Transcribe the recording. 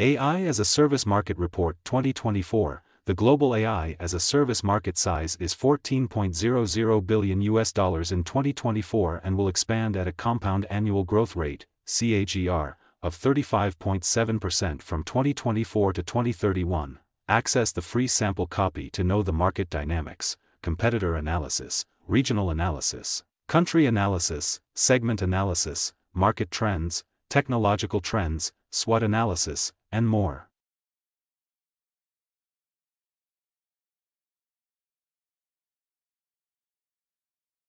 AI as a Service Market Report 2024, the global AI as a Service market size is $14.00 billion in 2024 and will expand at a compound annual growth rate, CAGR, of 35.7% from 2024 to 2031. Access the free sample copy to know the market dynamics, competitor analysis, regional analysis, country analysis, segment analysis, market trends, technological trends, SWOT analysis, and more.